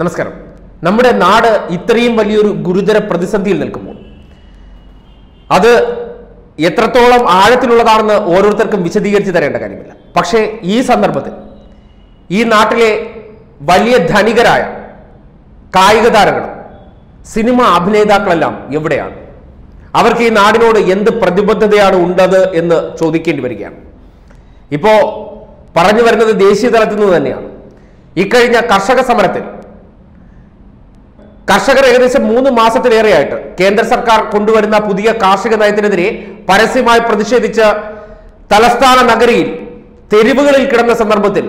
നമസ്കാരം. നമ്മുടെ നാട് ഇത്രയും വലിയൊരു ഗുരുതര പ്രതിസന്ധിയിൽ നിൽക്കുമ്പോൾ അത് എത്രത്തോളം ആഴത്തിലുള്ളതാണെന്ന് ഓരോരുത്തർക്കും വിശദീകരിച്ച് തരേണ്ട കാര്യമില്ല. പക്ഷേ ഈ സന്ദർഭത്തിൽ ഈ നാട്ടിലെ വലിയ ധനികരായ കായിക താരങ്ങളും സിനിമ അഭിനേതാക്കളെല്ലാം എവിടെയാണ്? അവർക്ക് ഈ നാടിനോട് എന്ത് പ്രതിബദ്ധതയാണ് ഉണ്ടത് എന്ന് ചോദിക്കേണ്ടി വരികയാണ്. ഇപ്പോൾ പറഞ്ഞു വരുന്നത് ദേശീയ തലത്തിൽ നിന്ന് തന്നെയാണ്. ഇക്കഴിഞ്ഞ കർഷക സമരത്തിൽ കർഷകർ ഏകദേശം 3 മാസത്തിലേറെയായിട്ട് കേന്ദ്ര സർക്കാർ കൊണ്ടുവരുന്ന പുതിയ കാർഷിക നയത്തിനെതിരെ പരസ്യമായി പ്രതിഷേധിച്ച് തലസ്ഥാന നഗരിയിൽ തെരുവുകളിൽ കിടന്ന സന്ദർഭത്തിൽ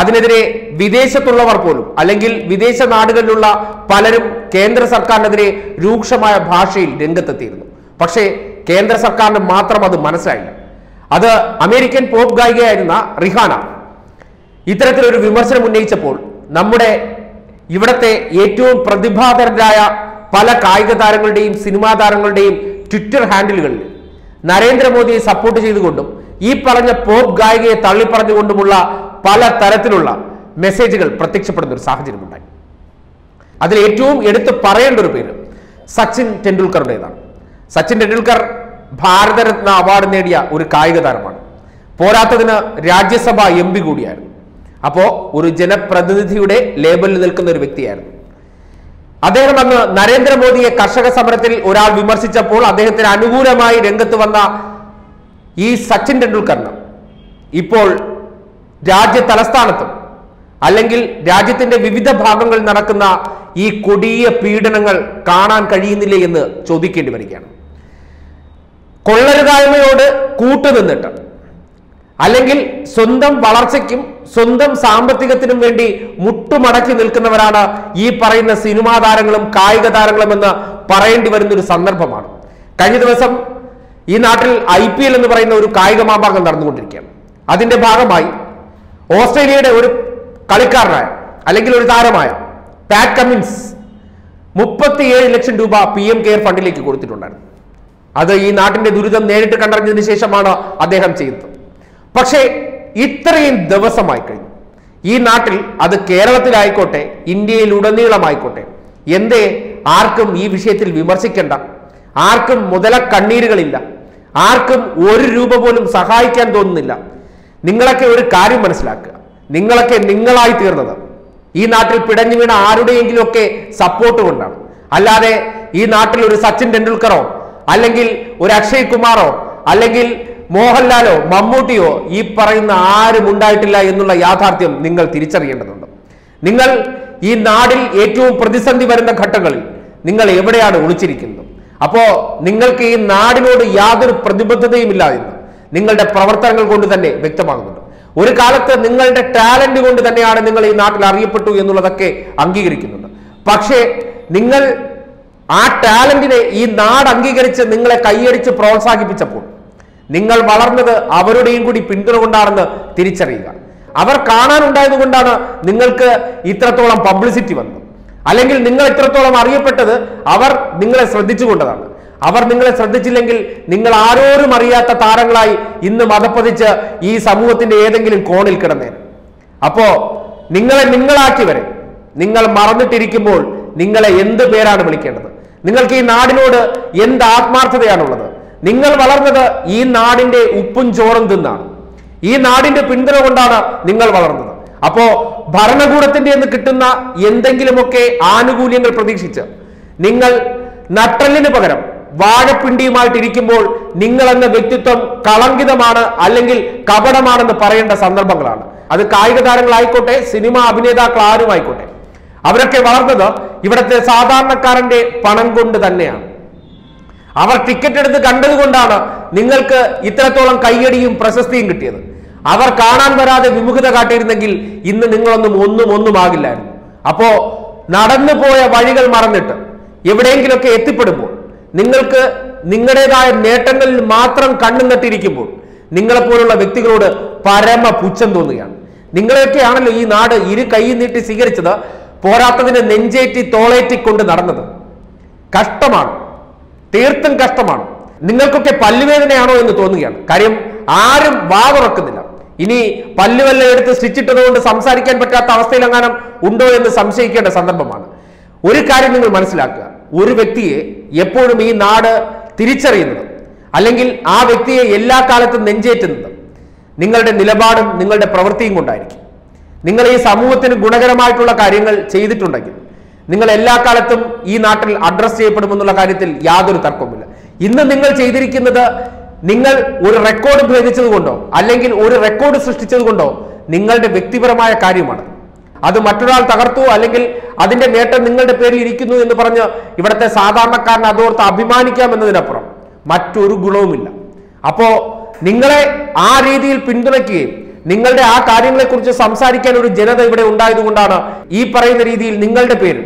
അതിനെതിരെ വിദേശത്തുള്ളവർ പോലും അല്ലെങ്കിൽ വിദേശ നാടുകളിലുള്ള പലരും കേന്ദ്ര സർക്കാരിനെതിരെ രൂക്ഷമായ ഭാഷയിൽ രംഗത്തെത്തിയിരുന്നു. പക്ഷേ കേന്ദ്ര സർക്കാരിന് മാത്രം അത് മനസ്സിലായില്ല. അത് അമേരിക്കൻ പോപ്പ് ഗായികയായിരുന്ന റിഹാന ഇത്തരത്തിലൊരു വിമർശനം ഉന്നയിച്ചപ്പോൾ നമ്മുടെ ഇവിടുത്തെ ഏറ്റവും പ്രതിഭാധരരായ പല കായിക താരങ്ങളുടെയും സിനിമാ താരങ്ങളുടെയും ട്വിറ്റർ ഹാൻഡിലുകളിൽ നരേന്ദ്രമോദിയെ സപ്പോർട്ട് ചെയ്തുകൊണ്ടും ഈ പറഞ്ഞ പോപ്പ് ഗായികയെ തള്ളിപ്പറഞ്ഞുകൊണ്ടുമുള്ള പല തരത്തിലുള്ള മെസ്സേജുകൾ പ്രത്യക്ഷപ്പെടുന്ന ഒരു സാഹചര്യമുണ്ടായി. അതിലേറ്റവും എടുത്തു പറയേണ്ട ഒരു പേര് സച്ചിൻ ടെണ്ടുൽക്കറുടേതാണ്. സച്ചിൻ ടെണ്ടുൽക്കർ ഭാരതരത്ന അവാർഡ് നേടിയ ഒരു കായിക താരമാണ്. പോരാത്തതിന് രാജ്യസഭാ MP കൂടിയായിരുന്നു. അപ്പോൾ ഒരു ജനപ്രതിനിധിയുടെ ലേബലിൽ നിൽക്കുന്ന ഒരു വ്യക്തിയായിരുന്നു അദ്ദേഹം. അന്ന് നരേന്ദ്രമോദിയെ കർഷക സമരത്തിൽ ഒരാൾ വിമർശിച്ചപ്പോൾ അദ്ദേഹത്തിന് അനുകൂലമായി രംഗത്ത് വന്ന ഈ സച്ചിൻ ടെണ്ടുൽക്കറിന് ഇപ്പോൾ രാജ്യ തലസ്ഥാനത്തും അല്ലെങ്കിൽ രാജ്യത്തിന്റെ വിവിധ ഭാഗങ്ങളിൽ നടക്കുന്ന ഈ കൊടിയ പീഡനങ്ങൾ കാണാൻ കഴിയുന്നില്ലേ എന്ന് ചോദിക്കേണ്ടി വരികയാണ്. കൊള്ളരുതായ്മയോട് കൂട്ടുനിന്നിട്ട് അല്ലെങ്കിൽ സ്വന്തം വളർച്ചയ്ക്കും സ്വന്തം സാമ്പത്തികത്തിനും വേണ്ടി മുട്ടുമടക്കി നിൽക്കുന്നവരാണ് ഈ പറയുന്ന സിനിമാ താരങ്ങളും കായിക താരങ്ങളും എന്ന് പറയേണ്ടി വരുന്നൊരു സന്ദർഭമാണ്. കഴിഞ്ഞ ദിവസം ഈ നാട്ടിൽ IPL എന്ന് പറയുന്ന ഒരു കായിക മാഭാഗം നടന്നുകൊണ്ടിരിക്കുകയാണ്. അതിന്റെ ഭാഗമായി ഓസ്ട്രേലിയയുടെ ഒരു കളിക്കാരനായ അല്ലെങ്കിൽ ഒരു താരമായ പാറ്റ് കമ്മിൻസ് 37 ലക്ഷം രൂപ PM കെയർ ഫണ്ടിലേക്ക് കൊടുത്തിട്ടുണ്ടായിരുന്നു. അത് ഈ നാട്ടിന്റെ ദുരിതം നേരിട്ട് കണ്ടറിഞ്ഞതിന് ശേഷമാണ് അദ്ദേഹം ചെയ്തത്. പക്ഷേ ഇത്രയും ദിവസമായി കഴിഞ്ഞു. ഈ നാട്ടിൽ അത് കേരളത്തിലായിക്കോട്ടെ ഇന്ത്യയിൽ ഉടനീളമായിക്കോട്ടെ എന്തേ ആർക്കും ഈ വിഷയത്തിൽ വിമർശിക്കേണ്ട, ആർക്കും മുതല കണ്ണീരുകളില്ല, ആർക്കും ₹1 പോലും സഹായിക്കാൻ തോന്നുന്നില്ല. നിങ്ങളൊക്കെ ഒരു കാര്യം മനസ്സിലാക്കുക, നിങ്ങളൊക്കെ നിങ്ങളായി തീർന്നത് ഈ നാട്ടിൽ പിടഞ്ഞു വീണ ആരുടെയെങ്കിലുമൊക്കെ സപ്പോർട്ട് കൊണ്ടാണ്. അല്ലാതെ ഈ നാട്ടിൽ ഒരു സച്ചിൻ ടെണ്ടുൽക്കറോ അല്ലെങ്കിൽ ഒരു അക്ഷയ് കുമാറോ അല്ലെങ്കിൽ മോഹൻലാലോ മമ്മൂട്ടിയോ ഈ പറയുന്ന ആരും ഉണ്ടായിട്ടില്ല എന്നുള്ള യാഥാർത്ഥ്യം നിങ്ങൾ തിരിച്ചറിയേണ്ടതുണ്ട്. നിങ്ങൾ ഈ നാടിൽ ഏറ്റവും പ്രതിസന്ധി വരുന്ന ഘട്ടങ്ങളിൽ നിങ്ങൾ എവിടെയാണ് ഒളിച്ചിരിക്കുന്നത്? അപ്പോൾ നിങ്ങൾക്ക് ഈ നാടിനോട് യാതൊരു പ്രതിബദ്ധതയുമില്ല എന്ന് നിങ്ങളുടെ പ്രവർത്തനങ്ങൾ കൊണ്ട് തന്നെ വ്യക്തമാകുന്നുണ്ട്. ഒരു കാലത്ത് നിങ്ങളുടെ ടാലന്റ് കൊണ്ട് തന്നെയാണ് നിങ്ങൾ ഈ നാട്ടിൽ അറിയപ്പെട്ടു എന്നുള്ളതൊക്കെ അംഗീകരിക്കുന്നുണ്ട്. പക്ഷേ നിങ്ങൾ ആ ടാലന്റിനെ ഈ നാട് അംഗീകരിച്ച് നിങ്ങളെ കൈയടിച്ച് പ്രോത്സാഹിപ്പിച്ചപ്പോൾ നിങ്ങൾ വളർന്നത് അവരുടെയും കൂടി പിന്തുണ കൊണ്ടാണെന്ന് തിരിച്ചറിയുക. അവർ കാണാനുണ്ടായത് കൊണ്ടാണ് നിങ്ങൾക്ക് ഇത്രത്തോളം പബ്ലിസിറ്റി വന്നത്, അല്ലെങ്കിൽ നിങ്ങൾ ഇത്രത്തോളം അറിയപ്പെട്ടത് അവർ നിങ്ങളെ ശ്രദ്ധിച്ചുകൊണ്ടതാണ്. അവർ നിങ്ങളെ ശ്രദ്ധിച്ചില്ലെങ്കിൽ നിങ്ങൾ ആരോരും അറിയാത്ത താരങ്ങളായി ഇന്ന് മതപ്പതിച്ച് ഈ സമൂഹത്തിന്റെ ഏതെങ്കിലും കോണിൽ കിടന്നേനെ. അപ്പോ നിങ്ങളെ നിങ്ങളാക്കിവരെ നിങ്ങൾ മറന്നിട്ടിരിക്കുമ്പോൾ നിങ്ങളെ എന്ത് പേരാണ് വിളിക്കേണ്ടത്? നിങ്ങൾക്ക് ഈ നാടിനോട് എന്ത് ആത്മാർത്ഥതയാണുള്ളത്? നിങ്ങൾ വളർന്നത് ഈ നാടിന്റെ ഉപ്പും ചോറും തിന്നാണ്. ഈ നാടിന്റെ പിന്തുണ കൊണ്ടാണ് നിങ്ങൾ വളർന്നത്. അപ്പോ ഭരണകൂടത്തിന്റെ നിന്ന് കിട്ടുന്ന എന്തെങ്കിലുമൊക്കെ ആനുകൂല്യങ്ങൾ പ്രതീക്ഷിച്ച് നിങ്ങൾ നട്ടെല്ലിന് പകരം വാഴപ്പിണ്ടിയുമായിട്ടിരിക്കുമ്പോൾ നിങ്ങൾ എന്ന വ്യക്തിത്വം കളങ്കിതമാണ് അല്ലെങ്കിൽ കപടമാണെന്ന് പറയേണ്ട സന്ദർഭങ്ങളാണ്. അത് കായിക താരങ്ങളായിക്കോട്ടെ സിനിമ അഭിനേതാക്കൾ ആരുമായിക്കോട്ടെ അവരൊക്കെ വളർന്നത് ഇവിടുത്തെ സാധാരണക്കാരന്റെ പണം കൊണ്ട് തന്നെയാണ്. അവർ ടിക്കറ്റ് എടുത്ത് കണ്ടതുകൊണ്ടാണ് നിങ്ങൾക്ക് ഇത്രത്തോളം കയ്യടിയും പ്രശസ്തിയും കിട്ടിയത്. അവർ കാണാൻ വരാതെ വിമുഖത കാട്ടിയിരുന്നെങ്കിൽ ഇന്ന് നിങ്ങളൊന്നും ഒന്നും ആകില്ലായിരുന്നു. അപ്പോ നടന്നു പോയ വഴികൾ മറന്നിട്ട് എവിടെയെങ്കിലുമൊക്കെ എത്തിപ്പെടുമ്പോൾ നിങ്ങൾക്ക് നിങ്ങളുടേതായ നേട്ടങ്ങളിൽ മാത്രം കണ്ണു നട്ടിരിക്കുമ്പോൾ നിങ്ങളെപ്പോലുള്ള വ്യക്തികളോട് പരമ പുച്ഛം തോന്നുകയാണ്. നിങ്ങളെയൊക്കെയാണല്ലോ ഈ നാട് ഇരു കൈ നീട്ടി സ്വീകരിച്ചത്, പോരാത്തതിന് നെഞ്ചേറ്റി തോളേറ്റിക്കൊണ്ട് നടന്നത്. കഷ്ടമാണ്, തീർത്തും കഷ്ടമാണ്. നിങ്ങൾക്കൊക്കെ പല്ലുവേദനയാണോ എന്ന് തോന്നുകയാണ്. കാര്യം ആരും വാ തുറക്കുന്നില്ല. ഇനി പല്ലുവെല്ലാം എടുത്ത് സ്റ്റിച്ച് ഇട്ടതുകൊണ്ട് സംസാരിക്കാൻ പറ്റാത്ത അവസ്ഥയിലെങ്ങാനും ഉണ്ടോ എന്ന് സംശയിക്കേണ്ട സന്ദർഭമാണ്. ഒരു കാര്യം നിങ്ങൾ മനസ്സിലാക്കുക, ഒരു വ്യക്തിയെ എപ്പോഴും ഈ നാട് തിരിച്ചറിയുന്നത് അല്ലെങ്കിൽ ആ വ്യക്തിയെ എല്ലാ കാലത്തും നെഞ്ചേറ്റുന്നത് നിങ്ങളുടെ നിലപാടും നിങ്ങളുടെ പ്രവൃത്തിയും കൊണ്ടായിരിക്കും. നിങ്ങൾ ഈ സമൂഹത്തിന് ഗുണകരമായിട്ടുള്ള കാര്യങ്ങൾ ചെയ്തിട്ടുണ്ടെങ്കിൽ നിങ്ങൾ എല്ലാ കാലത്തും ഈ നാട്ടിൽ അഡ്രസ്സ് ചെയ്യപ്പെടുമെന്നുള്ള കാര്യത്തിൽ യാതൊരു തർക്കവുമില്ല. ഇന്ന് നിങ്ങൾ ചെയ്തിരിക്കുന്നത് നിങ്ങൾ ഒരു റെക്കോർഡ് ഭേദിച്ചതുകൊണ്ടോ അല്ലെങ്കിൽ ഒരു റെക്കോർഡ് സൃഷ്ടിച്ചതുകൊണ്ടോ നിങ്ങളുടെ വ്യക്തിപരമായ കാര്യമാണ്. അത് മറ്റൊരാൾ തകർത്തു അല്ലെങ്കിൽ അതിന്റെ നേട്ടം നിങ്ങളുടെ പേരിൽ ഇരിക്കുന്നു എന്ന് പറഞ്ഞ് ഇവിടുത്തെ സാധാരണക്കാരൻ അതോർത്ത് അഭിമാനിക്കാം എന്നതിനപ്പുറം മറ്റൊരു ഗുണവുമില്ല. അപ്പോ നിങ്ങളെ ആ രീതിയിൽ പിന്തുണയ്ക്കുകയും നിങ്ങളുടെ ആ കാര്യങ്ങളെക്കുറിച്ച് സംസാരിക്കാൻ ഒരു ജനത ഇവിടെ ഉണ്ടായതുകൊണ്ടാണ് ഈ പറയുന്ന രീതിയിൽ നിങ്ങളുടെ പേര്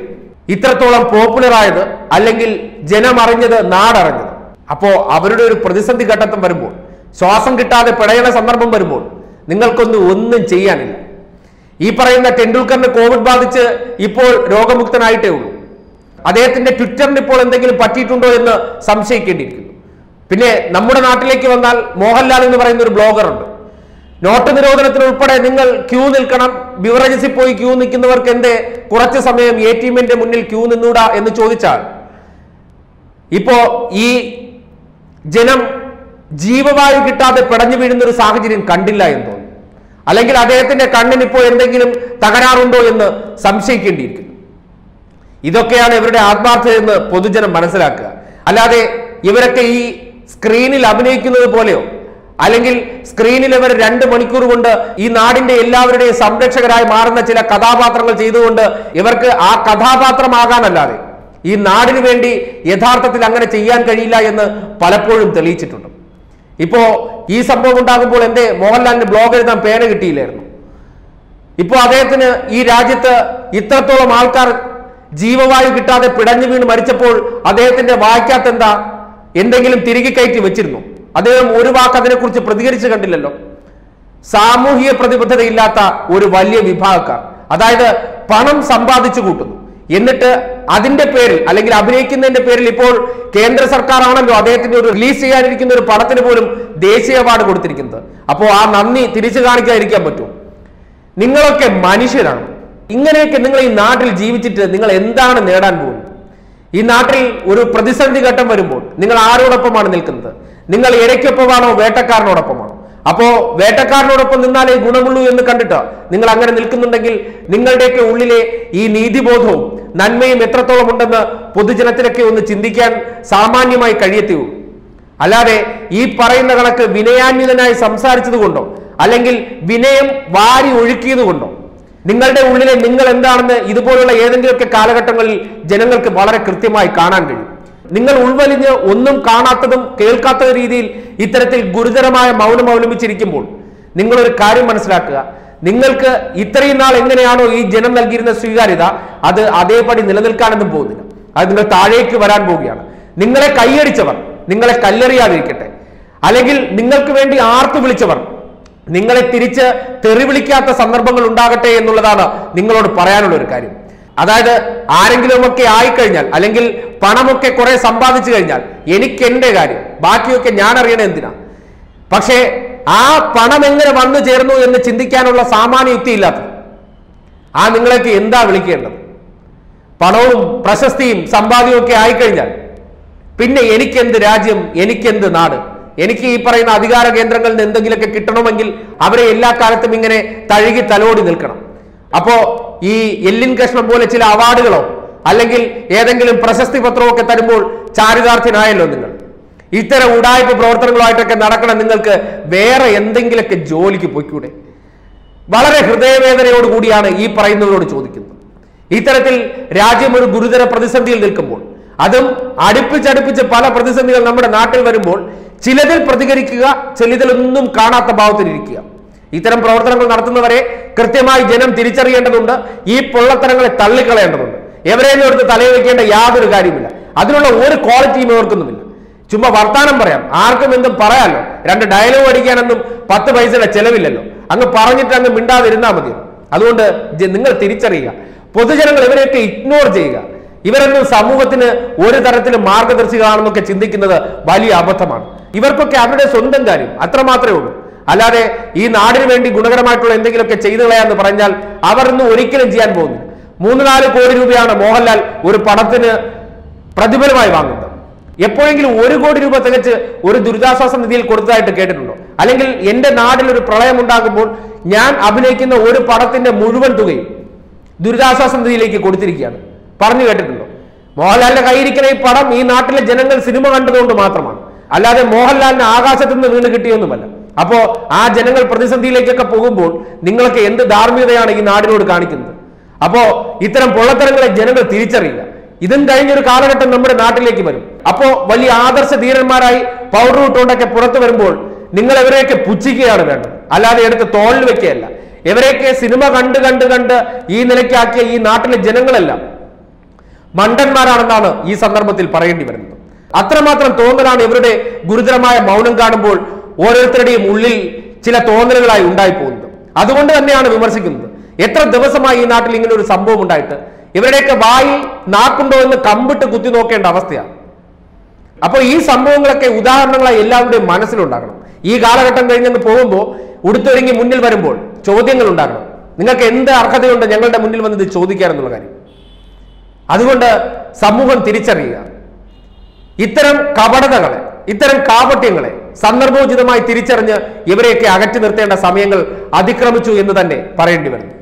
ഇത്രത്തോളം പോപ്പുലർ ആയത് അല്ലെങ്കിൽ ജനമറിഞ്ഞത് നാടറിഞ്ഞത്. അപ്പോൾ അവരുടെ ഒരു പ്രതിസന്ധി ഘട്ടത്തും വരുമ്പോൾ ശ്വാസം കിട്ടാതെ പിടയുന്ന സന്ദർഭം വരുമ്പോൾ നിങ്ങൾക്കൊന്നും ഒന്നും ചെയ്യാനില്ല. ഈ പറയുന്ന ടെണ്ടുൽക്കറിന് കോവിഡ് ബാധിച്ച് ഇപ്പോൾ രോഗമുക്തനായിട്ടേ ഉള്ളൂ. അദ്ദേഹത്തിന്റെ ട്വിറ്ററിന് ഇപ്പോൾ എന്തെങ്കിലും പറ്റിയിട്ടുണ്ടോ എന്ന് സംശയിക്കേണ്ടിയിരിക്കുന്നു. പിന്നെ നമ്മുടെ നാട്ടിലേക്ക് വന്നാൽ മോഹൻലാൽ എന്ന് പറയുന്ന ഒരു ബ്ലോഗറുണ്ട്. നോട്ട് നിരോധനത്തിന് ഉൾപ്പെടെ നിങ്ങൾ ക്യൂ നിൽക്കണം, ബിവറേജസിൽ പോയി ക്യൂ നിൽക്കുന്നവർക്ക് എന്തേ കുറച്ച് സമയം ATMന്റെ മുന്നിൽ ക്യൂ നിന്നൂടാ എന്ന് ചോദിച്ചാൽ ഇപ്പോ ഈ ജനം ജീവവായു കിട്ടാതെ പിടഞ്ഞു വീഴുന്ന ഒരു സാഹചര്യം കണ്ടില്ല എന്ന് തോന്നുന്നു. അല്ലെങ്കിൽ അദ്ദേഹത്തിന്റെ കണ്ണിന് ഇപ്പോൾ എന്തെങ്കിലും തകരാറുണ്ടോ എന്ന് സംശയിക്കേണ്ടിയിരിക്കുന്നു. ഇതൊക്കെയാണ് ഇവരുടെ ആത്മാർത്ഥത എന്ന് പൊതുജനം മനസ്സിലാക്കുക. അല്ലാതെ ഇവരൊക്കെ ഈ സ്ക്രീനിൽ അഭിനയിക്കുന്നത് പോലെയോ അല്ലെങ്കിൽ സ്ക്രീനിൽ ഇവർ 2 മണിക്കൂർ കൊണ്ട് ഈ നാടിന്റെ എല്ലാവരുടെയും സംരക്ഷകരായി മാറുന്ന ചില കഥാപാത്രങ്ങൾ ചെയ്തുകൊണ്ട് ഇവർക്ക് ആ കഥാപാത്രമാകാനല്ലാതെ ഈ നാടിനു വേണ്ടി യഥാർത്ഥത്തിൽ അങ്ങനെ ചെയ്യാൻ കഴിയില്ല എന്ന് പലപ്പോഴും തെളിയിച്ചിട്ടുണ്ട്. ഇപ്പോ ഈ സംഭവം ഉണ്ടാകുമ്പോൾ എന്റെ മോഹൻലാലിന് ബ്ലോഗ് എഴുതാൻ പേന കിട്ടിയില്ലായിരുന്നു. ഇപ്പോൾ അദ്ദേഹത്തിന് ഈ രാജ്യത്ത് ഇത്രത്തോളം ആൾക്കാർ ജീവവായു കിട്ടാതെ പിടഞ്ഞു വീണ് മരിച്ചപ്പോൾ അദ്ദേഹത്തിന്റെ വായിക്കാത്ത എന്തെങ്കിലും തിരികെ കയറ്റി വെച്ചിരുന്നു? അദ്ദേഹം ഒരു വാക്ക് അതിനെക്കുറിച്ച് പ്രതികരിച്ചു കണ്ടില്ലല്ലോ. സാമൂഹിക പ്രതിബദ്ധതയില്ലാത്ത ഒരു വലിയ വിഭാഗക്കാർ, അതായത് പണം സമ്പാദിച്ചു കൂട്ടുന്നു, എന്നിട്ട് അതിന്റെ പേരിൽ അല്ലെങ്കിൽ അഭിനയിക്കുന്നതിന്റെ പേരിൽ ഇപ്പോൾ കേന്ദ്ര സർക്കാർ ആണല്ലോ അദ്ദേഹത്തിന്റെ ഒരു റിലീസ് ചെയ്യാനിരിക്കുന്ന ഒരു പടത്തിന് പോലും ദേശീയ അവാർഡ് കൊടുത്തിരിക്കുന്നത്. അപ്പോൾ ആ നന്ദി തിരിച്ചു കാണിക്കാതിരിക്കാൻ പറ്റുമോ? നിങ്ങളൊക്കെ മനുഷ്യരാണ്. ഇങ്ങനെയൊക്കെ നിങ്ങൾ ഈ നാട്ടിൽ ജീവിച്ചിട്ട് നിങ്ങൾ എന്താണ് നേടാൻ പോകുന്നത്? ഈ നാട്ടിൽ ഒരു പ്രതിസന്ധി ഘട്ടം വരുമ്പോൾ നിങ്ങൾ ആരോടൊപ്പമാണ് നിൽക്കുന്നത്? നിങ്ങൾ ഇരയ്ക്കൊപ്പമാണോ വേട്ടക്കാരനോടൊപ്പമാണോ? അപ്പോ വേട്ടക്കാരനോടൊപ്പം നിന്നാലേ ഗുണമുള്ളൂ എന്ന് കണ്ടിട്ട് നിങ്ങൾ അങ്ങനെ നിൽക്കുന്നുണ്ടെങ്കിൽ നിങ്ങളുടെയൊക്കെ ഉള്ളിലെ ഈ നീതിബോധവും നന്മയും എത്രത്തോളം ഉണ്ടെന്ന് പൊതുജനത്തിലൊക്കെ ഒന്ന് ചിന്തിക്കാൻ സാമാന്യമായി കഴിയത്തൂ. അല്ലാതെ ഈ പറയുന്ന കണക്ക് വിനയാന്വിതനായി സംസാരിച്ചത് കൊണ്ടോ അല്ലെങ്കിൽ വിനയം വാരി ഒഴുക്കിയത് കൊണ്ടോ നിങ്ങളുടെ ഉള്ളിലെ നിങ്ങൾ എന്താണെന്ന് ഇതുപോലുള്ള ഏതെങ്കിലുമൊക്കെ കാലഘട്ടങ്ങളിൽ ജനങ്ങൾക്ക് വളരെ കൃത്യമായി കാണാൻ കഴിയും. നിങ്ങൾ ഉൾവലിഞ്ഞ് ഒന്നും കാണാത്തതും കേൾക്കാത്ത രീതിയിൽ ഇത്തരത്തിൽ ഗുരുതരമായ മൗനം അവലംബിച്ചിരിക്കുമ്പോൾ നിങ്ങളൊരു കാര്യം മനസ്സിലാക്കുക, നിങ്ങൾക്ക് ഇത്രയും നാൾ എങ്ങനെയാണോ ഈ ജനം നൽകിയിരുന്ന സ്വീകാര്യത അത് അതേപടി നിലനിൽക്കാനൊന്നും പോകുന്നില്ല. അത് നിങ്ങൾ താഴേക്ക് വരാൻ പോവുകയാണ്. നിങ്ങളെ കൈയടിച്ചവർ നിങ്ങളെ കല്ലെറിയാതിരിക്കട്ടെ, അല്ലെങ്കിൽ നിങ്ങൾക്ക് വേണ്ടി ആർത്തു വിളിച്ചവർ നിങ്ങളെ തിരിച്ച് തെറി വിളിക്കാത്ത സന്ദർഭങ്ങൾ ഉണ്ടാകട്ടെ എന്നുള്ളതാണ് നിങ്ങളോട് പറയാനുള്ള ഒരു കാര്യം. അതായത് ആരെങ്കിലുമൊക്കെ ആയിക്കഴിഞ്ഞാൽ അല്ലെങ്കിൽ പണമൊക്കെ കുറെ സമ്പാദിച്ചു കഴിഞ്ഞാൽ എനിക്ക് എന്റെ കാര്യം, ബാക്കിയൊക്കെ ഞാൻ അറിയണേ എന്തിനാ? പക്ഷേ ആ പണം എങ്ങനെ വന്നു ചേർന്നു എന്ന് ചിന്തിക്കാനുള്ള സാമാന്യ യുക്തി ഇല്ലാത്തത്. ആ നിങ്ങളൊക്കെ എന്താ വിളിക്കേണ്ടത്? പണവും പ്രശസ്തിയും സമ്പാദ്യവും ഒക്കെ ആയിക്കഴിഞ്ഞാൽ പിന്നെ എനിക്കെന്ത് രാജ്യം, എനിക്കെന്ത് നാട്? എനിക്ക് ഈ പറയുന്ന അധികാര കേന്ദ്രങ്ങളിൽ നിന്ന് എന്തെങ്കിലുമൊക്കെ കിട്ടണമെങ്കിൽ അവരെ എല്ലാ കാലത്തും ഇങ്ങനെ തഴുകി തലോടി നിൽക്കണം. അപ്പോ ഈ എല്ലിൻ കഷ്ണം പോലെ ചില അവാർഡുകളോ അല്ലെങ്കിൽ ഏതെങ്കിലും പ്രശസ്തി പത്രമോ ഒക്കെ തരുമ്പോൾ ചാരിതാർത്ഥ്യനായല്ലോ നിങ്ങൾ. ഇത്തരം ഉടായ്പ പ്രവർത്തനങ്ങളായിട്ടൊക്കെ നടക്കണം. നിങ്ങൾക്ക് വേറെ എന്തെങ്കിലുമൊക്കെ ജോലിക്ക് പോയിക്കൂടെ? വളരെ ഹൃദയവേദനയോട് കൂടിയാണ് ഈ പറയുന്നവരോട് ചോദിക്കുന്നത്. ഇത്തരത്തിൽ രാജ്യം ഒരു ഗുരുതര പ്രതിസന്ധിയിൽ നിൽക്കുമ്പോൾ, അതും അടുപ്പിച്ചടുപ്പിച്ച് പല പ്രതിസന്ധികൾ നമ്മുടെ നാട്ടിൽ വരുമ്പോൾ ചിലതിൽ പ്രതികരിക്കുക, ചിലതിലൊന്നും കാണാത്ത ഭാവത്തിലിരിക്കുക. ഇത്തരം പ്രവർത്തനങ്ങൾ നടത്തുന്നവരെ കൃത്യമായി ജനം തിരിച്ചറിയേണ്ടതുണ്ട്. ഈ പൊള്ളത്തരങ്ങളെ തള്ളിക്കളയേണ്ടതുണ്ട്. എവരെയും എടുത്ത് തലയിൽ വെക്കേണ്ട യാതൊരു കാര്യമില്ല. അതിനുള്ള ഒരു ക്വാളിറ്റിയും ഇവർക്കൊന്നുമില്ല. ചുമ്മാ വർത്താനം പറയാം, ആർക്കും എന്തും പറയാമല്ലോ. 2 ഡയലോഗ് അടിക്കാനൊന്നും 10 പൈസയുടെ ചെലവില്ലല്ലോ. അങ്ങ് പറഞ്ഞിട്ട് അങ്ങ് മിണ്ടാതിരുന്നാൽ മതി. അതുകൊണ്ട് നിങ്ങൾ തിരിച്ചറിയുക, പൊതുജനങ്ങൾ ഇവരെയൊക്കെ ഇഗ്നോർ ചെയ്യുക. ഇവരൊന്നും സമൂഹത്തിന് ഒരു തരത്തിലും മാർഗദർശികളാണെന്നൊക്കെ ചിന്തിക്കുന്നത് വലിയ അബദ്ധമാണ്. ഇവർക്കൊക്കെ അവരുടെ സ്വന്തം കാര്യം അത്ര മാത്രമേ ഉള്ളൂ. അല്ലാതെ ഈ നാടിനു വേണ്ടി ഗുണകരമായിട്ടുള്ള എന്തെങ്കിലുമൊക്കെ ചെയ്തു കളയാന്ന് പറഞ്ഞാൽ അവരൊന്നും ഒരിക്കലും ചെയ്യാൻ പോകുന്നില്ല. 3-4 കോടി രൂപയാണ് മോഹൻലാൽ ഒരു പടത്തിന് പ്രതിഫലമായി വാങ്ങുന്നത്. എപ്പോഴെങ്കിലും 1 കോടി രൂപ തികച്ച് ഒരു ദുരിതാശ്വാസ നിധിയിൽ കൊടുത്തതായിട്ട് കേട്ടിട്ടുണ്ടോ? അല്ലെങ്കിൽ എൻ്റെ നാട്ടിൽ ഒരു പ്രളയം ഉണ്ടാകുമ്പോൾ ഞാൻ അഭിനയിക്കുന്ന ഒരു പടത്തിന്റെ മുഴുവൻ തുകയും ദുരിതാശ്വാസ നിധിയിലേക്ക് കൊടുത്തിരിക്കുകയാണ്, പറഞ്ഞു കേട്ടിട്ടുണ്ടോ? മോഹൻലാലിന്റെ കയ്യിരിക്കുന്ന ഈ പടം ഈ നാട്ടിലെ ജനങ്ങൾ സിനിമ കണ്ടതുകൊണ്ട് മാത്രമാണ്, അല്ലാതെ മോഹൻലാലിന് ആകാശത്ത് നിന്ന് വീണ് കിട്ടിയൊന്നുമല്ല. അപ്പോ ആ ജനങ്ങൾ പ്രതിസന്ധിയിലേക്കൊക്കെ പോകുമ്പോൾ നിങ്ങളൊക്കെ എന്ത് ധാർമ്മികതയാണ് ഈ നാടിനോട് കാണിക്കുന്നത്? അപ്പോ ഇത്തരം പൊള്ളത്തരങ്ങളെ ജനങ്ങൾ തിരിച്ചറിയില്ല. ഇതും കഴിഞ്ഞൊരു കാലഘട്ടം നമ്മുടെ നാട്ടിലേക്ക് വരും. അപ്പോ വലിയ ആദർശ ധീരന്മാരായി പൗഡർ ഇട്ടുകൊണ്ടൊക്കെ പുറത്തു വരുമ്പോൾ നിങ്ങൾ ഇവരെയൊക്കെ പുച്ഛിക്കുകയാണ് വേണ്ടത്, അല്ലാതെ എടുത്ത് തോളിൽ വെക്കുകയല്ല. ഇവരെയൊക്കെ സിനിമ കണ്ട് കണ്ട് കണ്ട് ഈ നിലയ്ക്കാക്കിയ ഈ നാട്ടിലെ ജനങ്ങളെല്ലാം മണ്ടന്മാരാണെന്നാണ് ഈ സന്ദർഭത്തിൽ പറയേണ്ടി വരുന്നത്. അത്രമാത്രം തോന്നലാണ് ഇവരുടെ ഗുരുതരമായ മൗനം കാണുമ്പോൾ ഓരോരുത്തരുടെയും ഉള്ളിൽ ചില തോന്നലുകളായി ഉണ്ടായിപ്പോകുന്നത്. അതുകൊണ്ട് തന്നെയാണ് വിമർശിക്കുന്നത്. എത്ര ദിവസമായി ഈ നാട്ടിൽ ഇങ്ങനെ ഒരു സംഭവം ഉണ്ടായിട്ട് ഇവരുടെയൊക്കെ വായിൽ നാക്കുണ്ടോ എന്ന് കമ്പിട്ട് കുത്തി നോക്കേണ്ട അവസ്ഥയാണ്. അപ്പോൾ ഈ സംഭവങ്ങളൊക്കെ ഉദാഹരണങ്ങളായി എല്ലാവരുടെയും മനസ്സിലുണ്ടാകണം. ഈ കാലഘട്ടം കഴിഞ്ഞെന്ന് പോകുമ്പോൾ ഉടുത്തൊരുങ്ങി മുന്നിൽ വരുമ്പോൾ ചോദ്യങ്ങൾ ഉണ്ടാകണം. നിങ്ങൾക്ക് എന്ത് അർഹതയുണ്ട് ഞങ്ങളുടെ മുന്നിൽ വന്നത് ചോദിക്കാനെന്നുള്ള കാര്യം? അതുകൊണ്ട് സമൂഹം തിരിച്ചറിയുക, ഇത്തരം കപടതകളെ, ഇത്തരം കാപട്യങ്ങളെ സന്ദർഭോചിതമായി തിരിച്ചറിഞ്ഞ് ഇവരെയൊക്കെ അകറ്റി നിർത്തേണ്ട സമയങ്ങൾ അതിക്രമിച്ചു എന്ന് തന്നെ പറയേണ്ടി വരുന്നു.